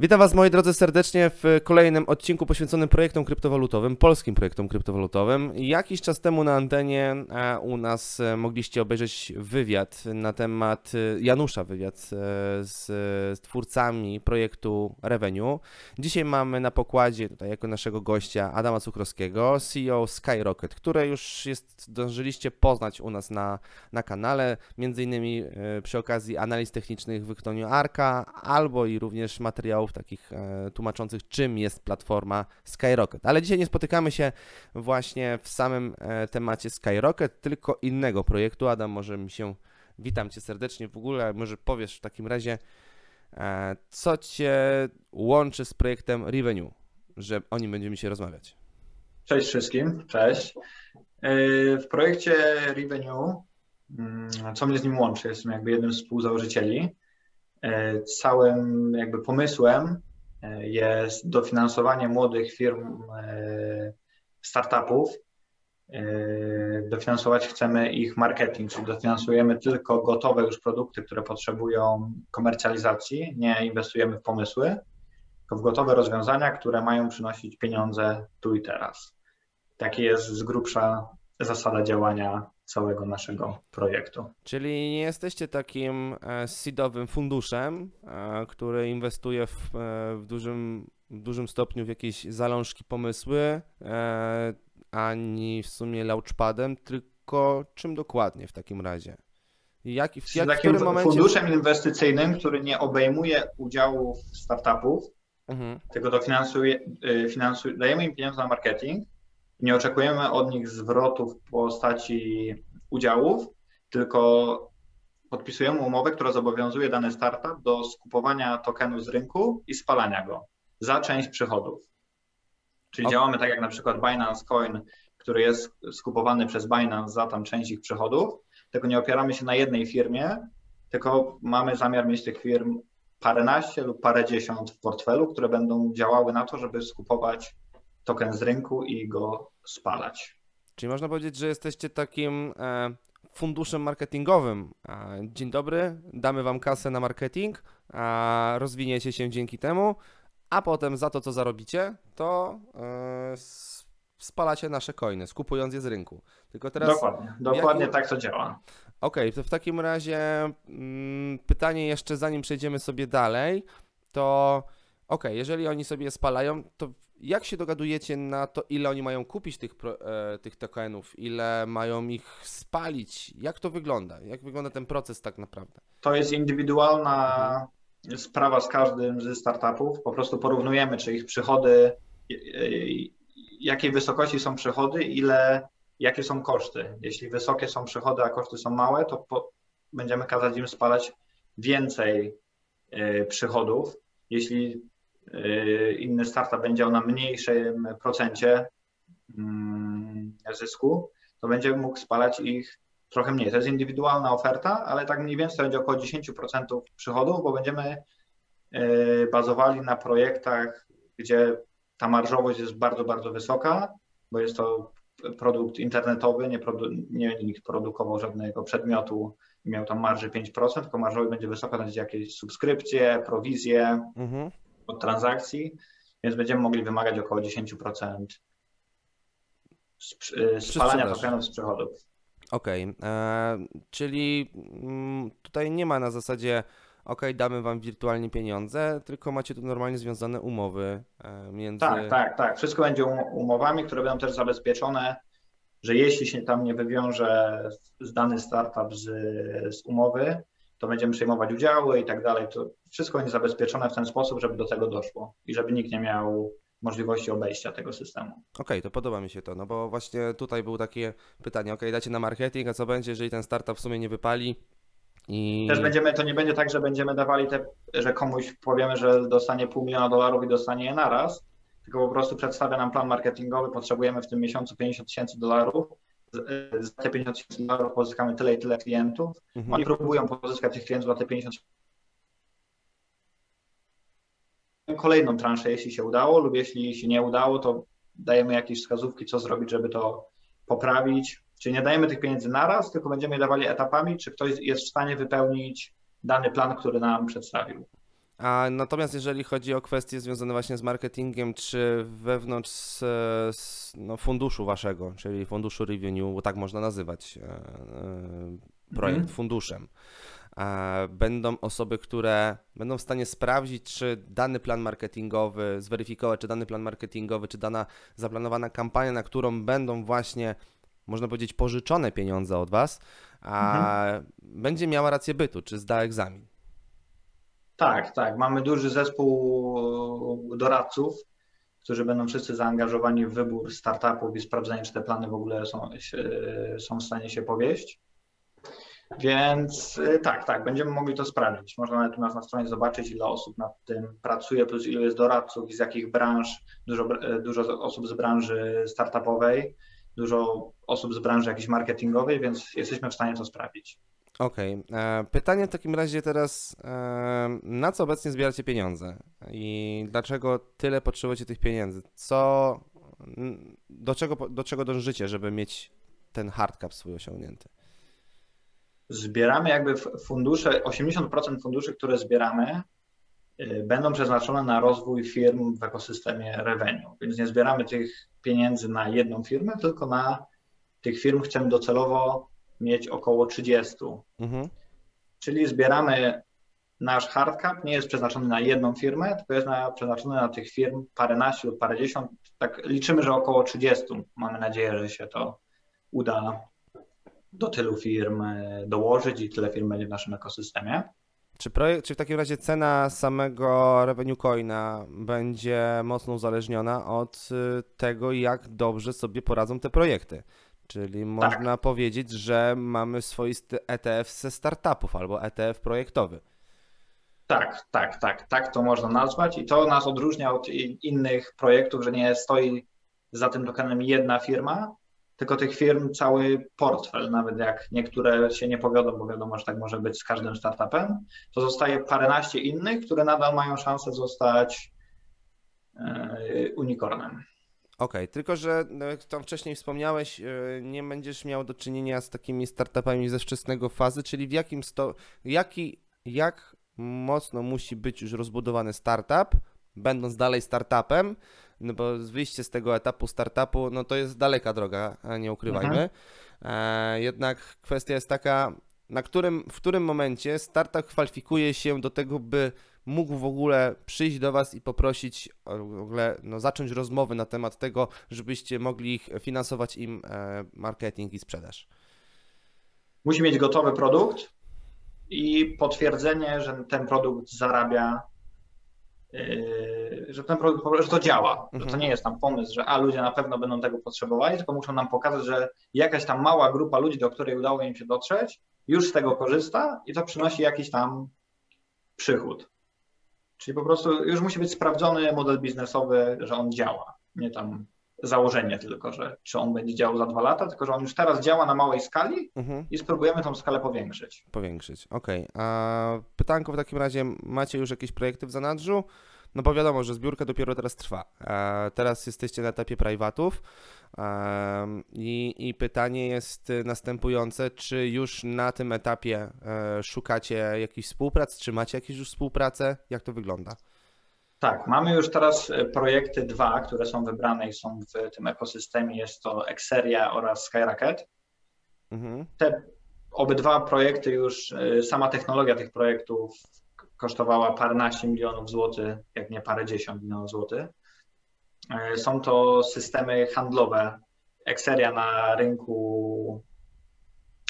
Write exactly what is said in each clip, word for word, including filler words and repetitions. Witam Was, moi drodzy, serdecznie w kolejnym odcinku poświęconym projektom kryptowalutowym, polskim projektom kryptowalutowym. Jakiś czas temu na antenie u nas mogliście obejrzeć wywiad na temat Janusza, wywiad z, z twórcami projektu Revenue. Dzisiaj mamy na pokładzie tutaj jako naszego gościa Adama Cukrowskiego, C E O Skyrocket, które już jest, zdążyliście poznać u nas na, na kanale, między innymi przy okazji analiz technicznych w wykonaniu Arka, albo i również materiałów takich e, tłumaczących, czym jest platforma Skyrocket. Ale dzisiaj nie spotykamy się właśnie w samym e, temacie Skyrocket, tylko innego projektu. Adam, może mi się... Witam Cię serdecznie w ogóle. Może powiesz w takim razie, e, co Cię łączy z projektem Revenue, że o nim będziemy się rozmawiać. Cześć wszystkim, cześć. Yy, w projekcie Revenue, yy, co mnie z nim łączy, jestem jakby jednym z współzałożycieli. Całym jakby pomysłem jest dofinansowanie młodych firm, startupów. Dofinansować chcemy ich marketing, czyli dofinansujemy tylko gotowe już produkty, które potrzebują komercjalizacji. Nie inwestujemy w pomysły, tylko w gotowe rozwiązania, które mają przynosić pieniądze tu i teraz. Taki jest z grubsza zasada działania całego naszego projektu. Czyli nie jesteście takim seedowym funduszem, który inwestuje w, w, dużym, w dużym stopniu w jakieś zalążki, pomysły, ani w sumie launchpadem, tylko czym dokładnie w takim razie? Jak, w, jak, w takim którym momencie... funduszem inwestycyjnym, który nie obejmuje udziału w startupów, mhm. tylko dofinansuje, finansuje, dajemy im pieniądze na marketing. Nie oczekujemy od nich zwrotów w postaci udziałów, tylko podpisujemy umowę, która zobowiązuje dany startup do skupowania tokenu z rynku i spalania go za część przychodów. Czyli okay. działamy tak jak na przykład Binance Coin, który jest skupowany przez Binance za tam część ich przychodów, tylko nie opieramy się na jednej firmie, tylko mamy zamiar mieć tych firm paręnaście lub parędziesiąt w portfelu, które będą działały na to, żeby skupować token z rynku i go spalać. Czyli można powiedzieć, że jesteście takim funduszem marketingowym. Dzień dobry, damy wam kasę na marketing, rozwiniecie się dzięki temu, a potem za to, co zarobicie, to spalacie nasze coiny, skupując je z rynku. Tylko teraz dokładnie, dokładnie jakim... tak to działa. Okej, okay, to w takim razie pytanie jeszcze, zanim przejdziemy sobie dalej, to okej, okay, jeżeli oni sobie spalają, to jak się dogadujecie na to, ile oni mają kupić tych, tych tokenów, ile mają ich spalić? Jak to wygląda? Jak wygląda ten proces tak naprawdę? To jest indywidualna sprawa z każdym ze startupów. Po prostu porównujemy, czy ich przychody, jakiej wysokości są przychody, ile, jakie są koszty. Jeśli wysokie są przychody, a koszty są małe, to po, będziemy kazać im spalać więcej y, przychodów. Jeśli inny startup będzie miał na mniejszym procencie zysku, to będzie mógł spalać ich trochę mniej. To jest indywidualna oferta, ale tak mniej więcej będzie około dziesięć procent przychodów, bo będziemy bazowali na projektach, gdzie ta marżowość jest bardzo, bardzo wysoka, bo jest to produkt internetowy, nie, produ nie będzie nikt produkował żadnego przedmiotu i miał tam marży pięć procent, tylko marżowość będzie wysoka, będzie jakieś subskrypcje, prowizje, mhm. od transakcji, więc będziemy mogli wymagać około dziesięć procent spalania tokenów z przychodów. Okej, okay. Czyli tutaj nie ma na zasadzie ok, damy wam wirtualnie pieniądze, tylko macie tu normalnie związane umowy między... Tak, tak, tak. Wszystko będzie umowami, które będą też zabezpieczone, że jeśli się tam nie wywiąże z dany startup z, z umowy, to będziemy przejmować udziały i tak dalej. To wszystko jest zabezpieczone w ten sposób, żeby do tego doszło i żeby nikt nie miał możliwości obejścia tego systemu. Okej, okay, to podoba mi się to, no bo właśnie tutaj było takie pytanie, okej, okay, dacie na marketing, a co będzie, jeżeli ten startup w sumie nie wypali? I... Też będziemy, to nie będzie tak, że będziemy dawali te, że komuś powiemy, że dostanie pół miliona dolarów i dostanie je naraz, tylko po prostu przedstawia nam plan marketingowy, potrzebujemy w tym miesiącu pięćdziesiąt tysięcy dolarów, za te pięćdziesiąt tysięcy dolarów pozyskamy tyle i tyle klientów. Mhm. Oni próbują pozyskać tych klientów za te pięćdziesiąt tysięcy. Kolejną transzę, jeśli się udało, lub jeśli się nie udało, to dajemy jakieś wskazówki, co zrobić, żeby to poprawić. Czyli nie dajemy tych pieniędzy naraz, tylko będziemy je dawali etapami, czy ktoś jest w stanie wypełnić dany plan, który nam przedstawił. A natomiast jeżeli chodzi o kwestie związane właśnie z marketingiem, czy wewnątrz z, z, no, funduszu waszego, czyli funduszu Revenue, bo tak można nazywać e, e, projekt mhm. funduszem, e, będą osoby, które będą w stanie sprawdzić, czy dany plan marketingowy, zweryfikować, czy dany plan marketingowy, czy dana zaplanowana kampania, na którą będą właśnie, można powiedzieć, pożyczone pieniądze od was, a mhm. będzie miała rację bytu, czy zda egzamin. Tak, tak. Mamy duży zespół doradców, którzy będą wszyscy zaangażowani w wybór startupów i sprawdzenie, czy te plany w ogóle są, są w stanie się powieść. Więc tak, tak, będziemy mogli to sprawdzić. Można nawet u nas na stronie zobaczyć, ile osób nad tym pracuje, plus ile jest doradców i z jakich branż, dużo, dużo osób z branży startupowej, dużo osób z branży jakiejś marketingowej, więc jesteśmy w stanie to sprawdzić. Okej. Okay. Pytanie w takim razie teraz, na co obecnie zbieracie pieniądze i dlaczego tyle potrzebujecie tych pieniędzy? Co, do, czego, do czego dążycie, żeby mieć ten hard cap swój osiągnięty? Zbieramy jakby fundusze, osiemdziesiąt procent funduszy, które zbieramy, będą przeznaczone na rozwój firm w ekosystemie Revenue, więc nie zbieramy tych pieniędzy na jedną firmę, tylko na tych firm chcemy docelowo mieć około trzydziestu. Mhm. Czyli zbieramy, nasz hard cap nie jest przeznaczony na jedną firmę, tylko jest na, przeznaczony na tych firm paręnaście lub parędziesiąt. Tak liczymy, że około trzydziestu. Mamy nadzieję, że się to uda do tylu firm dołożyć i tyle firm będzie w naszym ekosystemie. Czy, projekt, czy w takim razie cena samego Revenue Coina będzie mocno uzależniona od tego, jak dobrze sobie poradzą te projekty? Czyli można tak. powiedzieć, że mamy swoisty E T F ze startupów albo E T F projektowy. Tak, tak, tak, tak to można nazwać i to nas odróżnia od innych projektów, że nie stoi za tym tokenem jedna firma, tylko tych firm cały portfel, nawet jak niektóre się nie powiodą, bo wiadomo, że tak może być z każdym startupem, to zostaje paręnaście innych, które nadal mają szansę zostać yy, unicornem. Okej, okay, tylko że tam wcześniej wspomniałeś, nie będziesz miał do czynienia z takimi startupami ze wczesnego fazy, czyli w jakim sto... Jaki, jak mocno musi być już rozbudowany startup, będąc dalej startupem, no bo wyjście z tego etapu startupu, no to jest daleka droga, nie ukrywajmy. Aha. Jednak kwestia jest taka, na którym, w którym momencie startup kwalifikuje się do tego, by mógł w ogóle przyjść do was i poprosić, w ogóle no, zacząć rozmowy na temat tego, żebyście mogli ich finansować im e, marketing i sprzedaż. Musi mieć gotowy produkt i potwierdzenie, że ten produkt zarabia, yy, że ten produkt, że to działa, mhm. że to nie jest tam pomysł, że a ludzie na pewno będą tego potrzebowali, tylko muszą nam pokazać, że jakaś tam mała grupa ludzi, do której udało im się dotrzeć, już z tego korzysta i to przynosi jakiś tam przychód. Czyli po prostu już musi być sprawdzony model biznesowy, że on działa. Nie tam założenie tylko, że czy on będzie działał za dwa lata, tylko że on już teraz działa na małej skali mhm. i spróbujemy tą skalę powiększyć. Powiększyć, okej. Okay. A pytanko w takim razie, macie już jakieś projekty w zanadrzu? No bo wiadomo, że zbiórka dopiero teraz trwa. A teraz jesteście na etapie prywatów i, i pytanie jest następujące, czy już na tym etapie szukacie jakichś współprac, czy macie jakieś już współpracę? Jak to wygląda? Tak, mamy już teraz projekty dwa, które są wybrane i są w tym ekosystemie. Jest to Exeria oraz Skyrocket. Mhm. Te obydwa projekty już, sama technologia tych projektów kosztowała paręnaście milionów złotych, jak nie parędziesiąt milionów złotych. Są to systemy handlowe. Exeria na rynku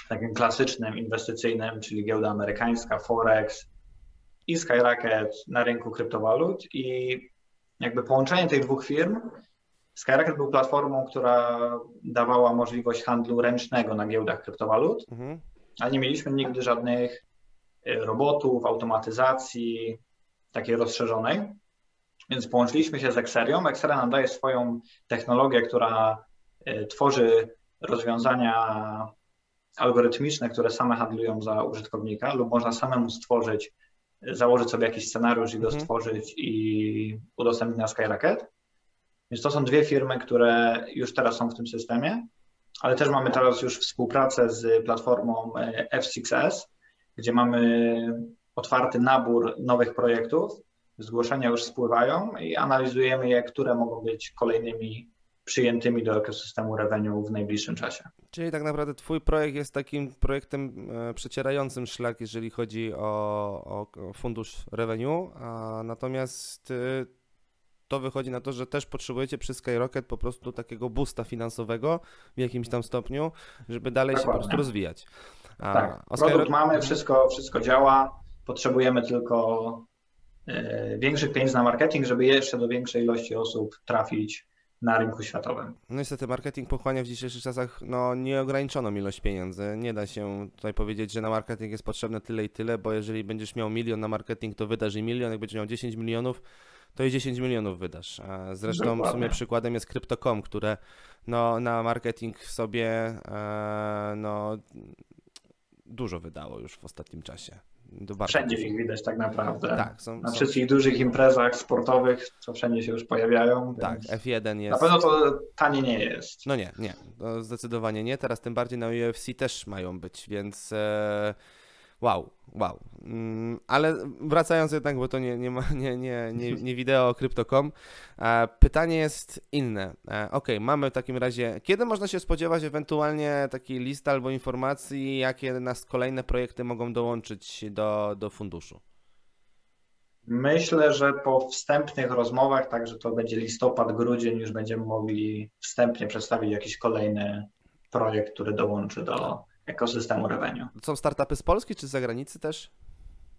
takim klasycznym, inwestycyjnym, czyli giełda amerykańska, Forex i Skyrocket na rynku kryptowalut. I jakby połączenie tych dwóch firm, Skyrocket był platformą, która dawała możliwość handlu ręcznego na giełdach kryptowalut, mhm. ale nie mieliśmy nigdy żadnych robotów, automatyzacji takiej rozszerzonej, więc połączyliśmy się z Exerią. Exeria nam daje swoją technologię, która tworzy rozwiązania algorytmiczne, które same handlują za użytkownika lub można samemu stworzyć, założyć sobie jakiś scenariusz i go stworzyć i udostępnić na Skyrocket. Więc to są dwie firmy, które już teraz są w tym systemie, ale też mamy teraz już współpracę z platformą F six S, gdzie mamy otwarty nabór nowych projektów, zgłoszenia już spływają i analizujemy je, które mogą być kolejnymi przyjętymi do ekosystemu Revenue w najbliższym czasie. Czyli tak naprawdę twój projekt jest takim projektem przecierającym szlak, jeżeli chodzi o, o fundusz Revenue, a natomiast to wychodzi na to, że też potrzebujecie przy Skyrocket po prostu takiego boosta finansowego w jakimś tam stopniu, żeby dalej Dokładnie. się po prostu rozwijać. A tak, produkt mamy, wszystko, wszystko działa, potrzebujemy tylko yy, większych pieniędzy na marketing, żeby jeszcze do większej ilości osób trafić na rynku światowym. No niestety marketing pochłania w dzisiejszych czasach no, nieograniczoną ilość pieniędzy. Nie da się tutaj powiedzieć, że na marketing jest potrzebne tyle i tyle, bo jeżeli będziesz miał milion na marketing, to wydasz i milion, jak będziesz miał dziesięć milionów, to i dziesięć milionów wydasz. Zresztą Dokładnie. w sumie przykładem jest Crypto kropka com, które no, na marketing sobie e, no, dużo wydało już w ostatnim czasie. Wszędzie ich widać tak naprawdę. Tak, są, na wszystkich są... dużych imprezach sportowych, co wszędzie się już pojawiają. Tak, F jeden jest. Na pewno to tanie nie jest. No nie, nie, to zdecydowanie nie. Teraz tym bardziej na U F C też mają być, więc e... wow, wow. Mm, ale wracając jednak, bo to nie, nie, ma, nie, nie, nie, nie wideo o Crypto kropka com, e, pytanie jest inne. E, ok, mamy w takim razie, kiedy można się spodziewać ewentualnie takiej listy albo informacji, jakie nas kolejne projekty mogą dołączyć do, do funduszu? Myślę, że po wstępnych rozmowach, także to będzie listopad, grudzień, już będziemy mogli wstępnie przedstawić jakiś kolejny projekt, który dołączy do ekosystemu Revenue. Są startupy z Polski czy z zagranicy też?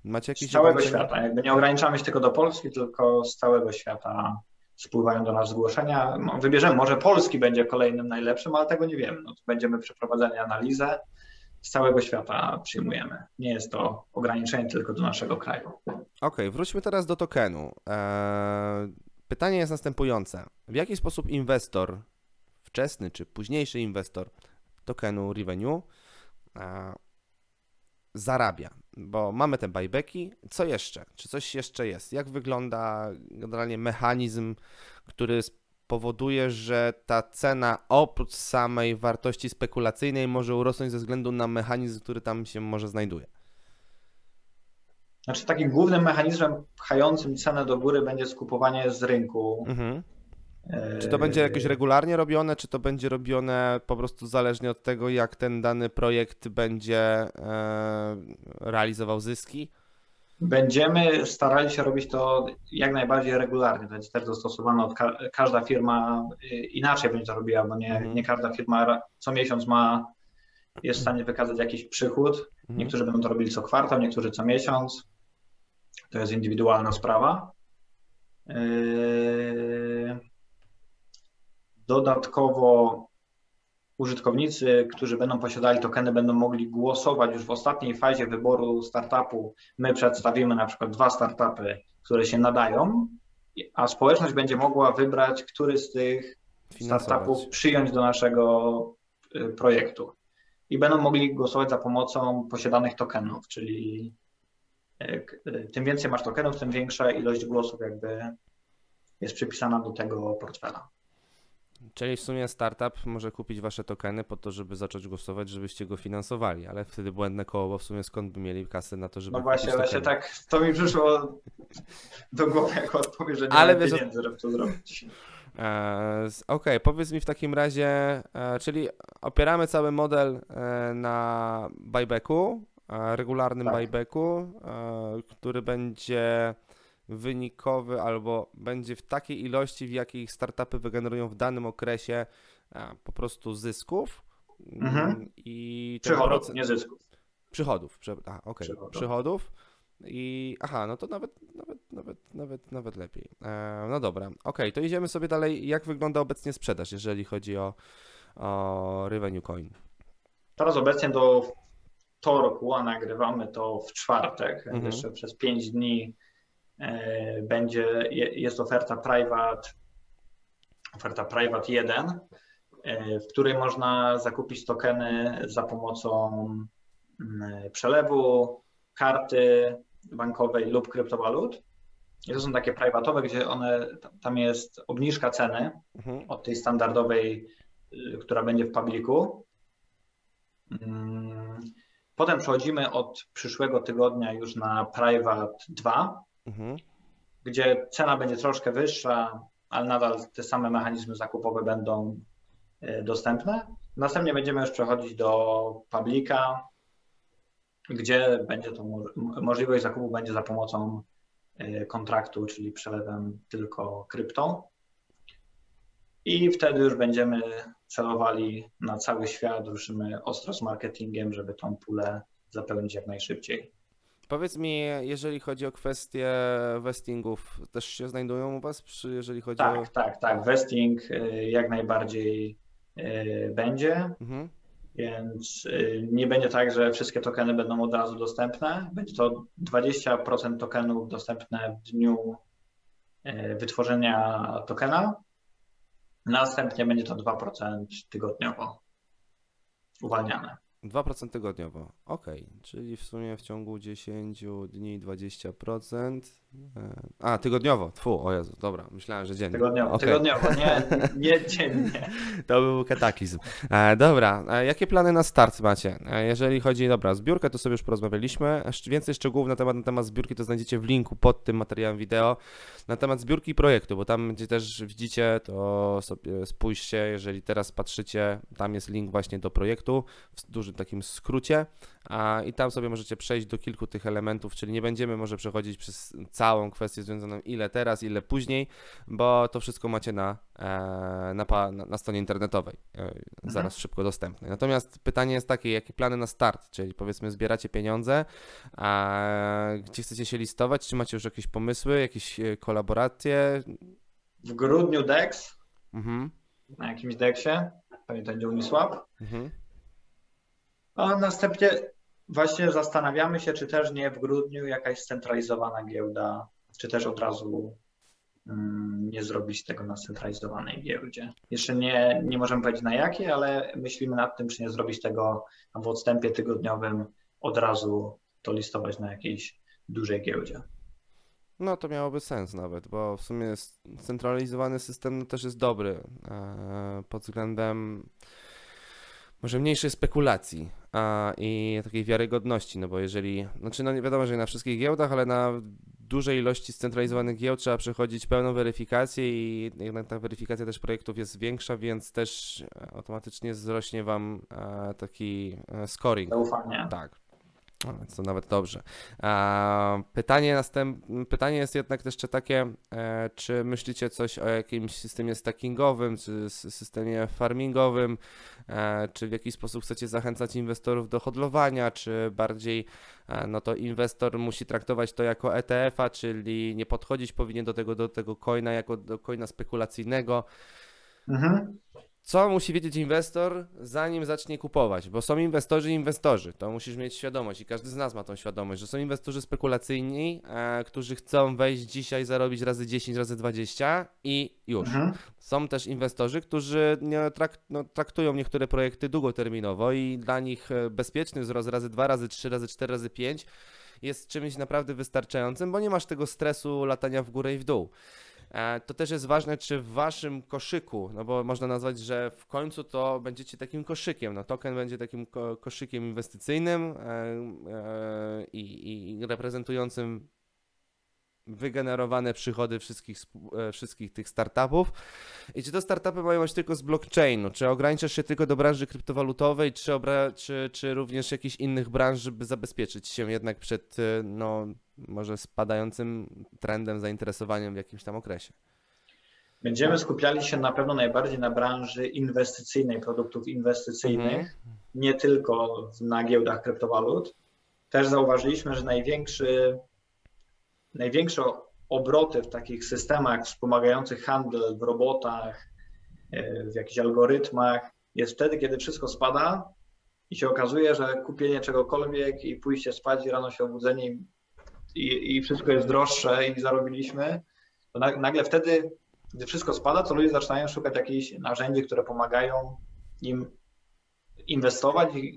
Macie jakieś z całego świata. Jakby nie ograniczamy się tylko do Polski, tylko z całego świata spływają do nas zgłoszenia. No, wybierzemy, może polski będzie kolejnym najlepszym, ale tego nie wiem. No, będziemy przeprowadzali analizę. Z całego świata przyjmujemy. Nie jest to ograniczenie tylko do naszego kraju. Okej, okay, wróćmy teraz do tokenu. Eee, pytanie jest następujące. W jaki sposób inwestor, wczesny czy późniejszy inwestor tokenu Revenue zarabia, bo mamy te buybacki. Co jeszcze? Czy coś jeszcze jest? Jak wygląda generalnie mechanizm, który powoduje, że ta cena oprócz samej wartości spekulacyjnej może urosnąć ze względu na mechanizm, który tam się może znajduje? Znaczy takim głównym mechanizmem pchającym cenę do góry będzie skupowanie z rynku. Mhm. Czy to będzie jakoś regularnie robione, czy to będzie robione po prostu zależnie od tego, jak ten dany projekt będzie realizował zyski? Będziemy starali się robić to jak najbardziej regularnie. To będzie też dostosowane. Ka każda firma inaczej będzie to robiła, bo nie, nie każda firma co miesiąc ma, jest w stanie wykazać jakiś przychód. Niektórzy będą to robili co kwartał, niektórzy co miesiąc. To jest indywidualna sprawa. Dodatkowo użytkownicy, którzy będą posiadali tokeny, będą mogli głosować już w ostatniej fazie wyboru startupu. My przedstawimy na przykład dwa startupy, które się nadają, a społeczność będzie mogła wybrać, który z tych startupów przyjąć do naszego projektu. I będą mogli głosować za pomocą posiadanych tokenów, czyli tym więcej masz tokenów, tym większa ilość głosów jakby jest przypisana do tego portfela. Czyli w sumie startup może kupić wasze tokeny po to, żeby zacząć głosować, żebyście go finansowali, ale wtedy błędne koło, bo w sumie skąd by mieli kasę na to, żeby... No właśnie, ale się tak, to mi przyszło do głowy jako odpowiedź, że nie ale mam pieniędzy, żeby to zrobić. Okej, okay, powiedz mi w takim razie, czyli opieramy cały model na buybacku, regularnym tak. buybacku, który będzie wynikowy albo będzie w takiej ilości, w jakiej startupy wygenerują w danym okresie po prostu zysków mhm. i przychodów, procent... nie zysków. Przychodów, aha, okay. Przychodów. Przychodów i aha, no to nawet, nawet, nawet, nawet, nawet lepiej. E, no dobra, ok, to idziemy sobie dalej. Jak wygląda obecnie sprzedaż, jeżeli chodzi o, o Revenue Coin? Teraz obecnie do wtorku, a nagrywamy to w czwartek, mhm. jeszcze przez pięć dni będzie, jest oferta private, oferta private jeden, w której można zakupić tokeny za pomocą przelewu, karty bankowej lub kryptowalut. I to są takie privatowe, gdzie one, tam jest obniżka ceny mhm. od tej standardowej, która będzie w publiku. Potem przechodzimy od przyszłego tygodnia już na Private dwa, mhm. gdzie cena będzie troszkę wyższa, ale nadal te same mechanizmy zakupowe będą dostępne. Następnie będziemy już przechodzić do Publica, gdzie będzie to możliwość zakupu będzie za pomocą kontraktu, czyli przelewem tylko kryptą. I wtedy już będziemy celowali na cały świat, ruszymy ostro z marketingiem, żeby tą pulę zapełnić jak najszybciej. Powiedz mi, jeżeli chodzi o kwestie vestingów, też się znajdują u Was, jeżeli chodzi tak, o... Tak, tak, tak. Vesting jak najbardziej będzie, mhm. więc nie będzie tak, że wszystkie tokeny będą od razu dostępne. Będzie to dwadzieścia procent tokenów dostępne w dniu wytworzenia tokena. Następnie będzie to dwa procent tygodniowo uwalniane. dwa procent tygodniowo, ok, czyli w sumie w ciągu dziesięciu dni dwadzieścia procent, a tygodniowo, tfu, o Jezu, dobra, myślałem, że dziennie. Tygodniowo, okay. tygodniowo nie, nie dziennie. To był kataklizm. Dobra, jakie plany na start macie? Jeżeli chodzi, dobra, zbiórkę to sobie już porozmawialiśmy, więcej szczegółów na temat, na temat zbiórki to znajdziecie w linku pod tym materiałem wideo, na temat zbiórki i projektu, bo tam gdzie też widzicie, to sobie spójrzcie, jeżeli teraz patrzycie, tam jest link właśnie do projektu, w dużym takim skrócie a, i tam sobie możecie przejść do kilku tych elementów, czyli nie będziemy może przechodzić przez całą kwestię związaną ile teraz, ile później, bo to wszystko macie na, na, na, na stronie internetowej, zaraz mhm. szybko dostępne. Natomiast pytanie jest takie, jakie plany na start, czyli powiedzmy zbieracie pieniądze, a, gdzie chcecie się listować, czy macie już jakieś pomysły, jakieś kolaboracje? W grudniu D E X, mhm. na jakimś D E X ie, pewnie to będzie Uniswap. Mhm. A następnie właśnie zastanawiamy się, czy też nie w grudniu jakaś scentralizowana giełda, czy też od razu um, nie zrobić tego na scentralizowanej giełdzie. Jeszcze nie, nie możemy powiedzieć na jakie, ale myślimy nad tym, czy nie zrobić tego w odstępie tygodniowym od razu to listować na jakiejś dużej giełdzie. No to miałoby sens nawet, bo w sumie scentralizowany system też jest dobry pod względem może mniejszej spekulacji a, i takiej wiarygodności, no bo jeżeli, znaczy no wiadomo, że nie na wszystkich giełdach, ale na dużej ilości scentralizowanych giełd trzeba przechodzić pełną weryfikację i jednak ta weryfikacja też projektów jest większa, więc też automatycznie wzrośnie Wam a, taki scoring. Zaufanie. Tak. Więc to nawet dobrze. Pytanie, następ... Pytanie jest jednak też takie, czy myślicie coś o jakimś systemie stackingowym, czy systemie farmingowym, czy w jaki sposób chcecie zachęcać inwestorów do hodlowania, czy bardziej no to inwestor musi traktować to jako E T F a, czyli nie podchodzić powinien do tego, do tego coina jako do coina spekulacyjnego. Mhm. Co musi wiedzieć inwestor, zanim zacznie kupować? Bo są inwestorzy i inwestorzy. To musisz mieć świadomość i każdy z nas ma tą świadomość, że są inwestorzy spekulacyjni, e, którzy chcą wejść dzisiaj, zarobić razy dziesięć, razy dwadzieścia i już. Mhm. Są też inwestorzy, którzy nie trakt, no, traktują niektóre projekty długoterminowo i dla nich bezpieczny wzrost razy dwa, razy trzy, razy cztery, razy pięć jest czymś naprawdę wystarczającym, bo nie masz tego stresu latania w górę i w dół. To też jest ważne, czy w waszym koszyku, no bo można nazwać, że w końcu to będziecie takim koszykiem, no token będzie takim ko koszykiem inwestycyjnym i, i reprezentującym wygenerowane przychody wszystkich, wszystkich tych startupów. I czy to startupy mają być tylko z blockchainu? Czy ograniczasz się tylko do branży kryptowalutowej, czy, czy, czy również jakichś innych branż, żeby zabezpieczyć się jednak przed no, może spadającym trendem, zainteresowaniem w jakimś tam okresie? Będziemy skupiali się na pewno najbardziej na branży inwestycyjnej, produktów inwestycyjnych, mm. nie tylko na giełdach kryptowalut. Też zauważyliśmy, że największy Największe obroty w takich systemach wspomagających handel, w robotach, w jakichś algorytmach jest wtedy, kiedy wszystko spada i się okazuje, że kupienie czegokolwiek i pójście spać i rano się obudzenie i, i wszystko jest droższe i zarobiliśmy, to nagle wtedy, gdy wszystko spada, to ludzie zaczynają szukać jakichś narzędzi, które pomagają im inwestować i,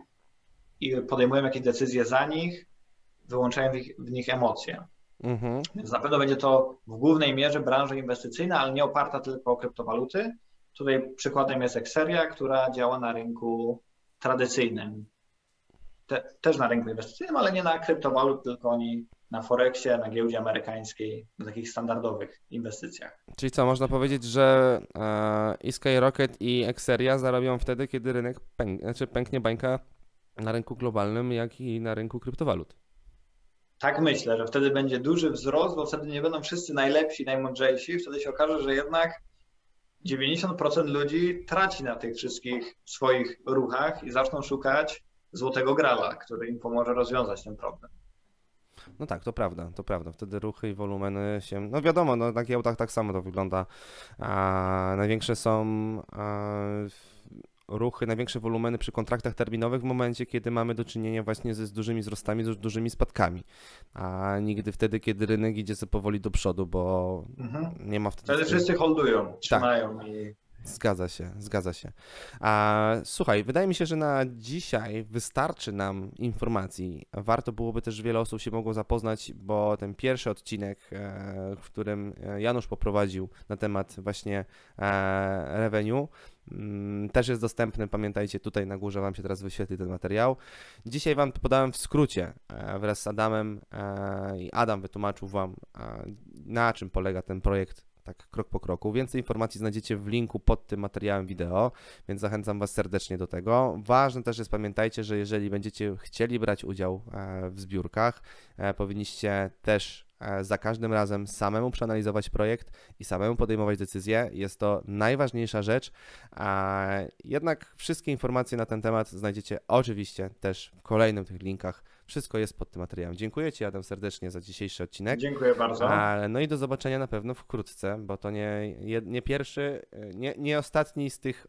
i podejmują jakieś decyzje za nich, wyłączają w, ich, w nich emocje. Mhm. Więc na pewno będzie to w głównej mierze branża inwestycyjna, ale nie oparta tylko o kryptowaluty. Tutaj przykładem jest Exeria, która działa na rynku tradycyjnym. te, też na rynku inwestycyjnym, ale nie na kryptowalut, tylko oni na Forexie, na giełdzie amerykańskiej, na takich standardowych inwestycjach. Czyli co, można powiedzieć, że i Skyrocket, i Exeria zarobią wtedy, kiedy rynek pęk, znaczy pęknie bańka na rynku globalnym, jak i na rynku kryptowalut. Tak myślę, że wtedy będzie duży wzrost, bo wtedy nie będą wszyscy najlepsi, najmądrzejsi. Wtedy się okaże, że jednak dziewięćdziesiąt procent ludzi traci na tych wszystkich swoich ruchach i zaczną szukać złotego grala, który im pomoże rozwiązać ten problem. No tak, to prawda, to prawda. Wtedy ruchy i wolumeny się... No wiadomo, no, na giełdach tak samo to wygląda. A największe są... A... ruchy, największe wolumeny przy kontraktach terminowych w momencie, kiedy mamy do czynienia właśnie z, z dużymi wzrostami, z dużymi spadkami, a nigdy wtedy, kiedy rynek idzie sobie powoli do przodu, bo mhm. nie ma wtedy... Wtedy wszyscy holdują, trzymają tak. i... Zgadza się, zgadza się. A, słuchaj, wydaje mi się, że na dzisiaj wystarczy nam informacji. Warto byłoby też, wiele osób się mogło zapoznać, bo ten pierwszy odcinek, w którym Janusz poprowadził na temat właśnie Revenue, też jest dostępny, pamiętajcie, tutaj na górze Wam się teraz wyświetli ten materiał. Dzisiaj Wam podałem w skrócie wraz z Adamem i Adam wytłumaczył Wam, na czym polega ten projekt, tak krok po kroku. Więcej informacji znajdziecie w linku pod tym materiałem wideo, więc zachęcam Was serdecznie do tego. Ważne też jest, pamiętajcie, że jeżeli będziecie chcieli brać udział w zbiórkach, powinniście też za każdym razem samemu przeanalizować projekt i samemu podejmować decyzje. Jest to najważniejsza rzecz. Jednak wszystkie informacje na ten temat znajdziecie oczywiście też w kolejnym tych linkach. Wszystko jest pod tym materiałem. Dziękuję Ci, Adam, serdecznie za dzisiejszy odcinek. Dziękuję bardzo. No i do zobaczenia na pewno wkrótce, bo to nie, nie pierwszy, nie, nie ostatni z tych,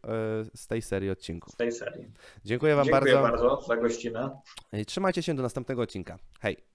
z tej serii odcinków. Z tej serii. Dziękuję Wam bardzo. Dziękuję bardzo za gościnę. Trzymajcie się do następnego odcinka. Hej.